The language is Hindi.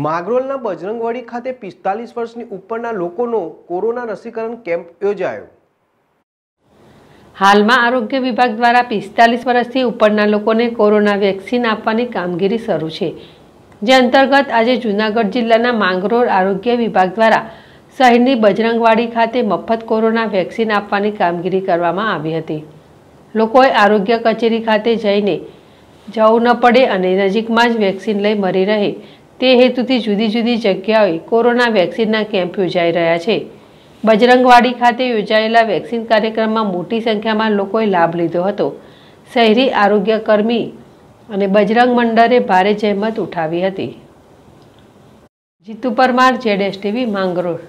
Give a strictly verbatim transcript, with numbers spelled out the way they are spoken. मागरोलना बजरंगवंडी खाते पिस्तालीस वर्षनी उपरना लोकोनो कोरोना रसीकरण केम्प योजायो। हाल में आरोग्य विभाग द्वारा पिस्तालीस वर्षथी उपरना लोकोने कोरोना वेक्सिन आपवानी कामगीरी शरू छे, जे अंतर्गत आज जूनागढ़ जिल्लाना मांगरोल आरोग्य विभाग द्वारा शहरनी बजरंगवंडी खाते मफत कोरोना वेक्सिन आपवानी कामगीरी करवामां आवी हती। लोकोए आरोग्य कचेरी खाते जईने जवुं न पड़े अने नजीकमां ज वेक्सिन लई मळी रहे તે હેતુથી જુદી જુદી જગ્યાઓએ કોરોના વેક્સિનના કેમ્પ યોજાઈ રહ્યા છે। બજરંગવંડી ખાતે યોજાયેલા વેક્સિન કાર્યક્રમમાં મોટી સંખ્યામાં લોકોએ લાભ લીધો હતો। શહેરી આરોગ્ય કર્મી અને બજરંગ મંડળે ભારે જહેમત ઉઠાવી હતી। Jitu Parmar, Z S TV, Mangrol.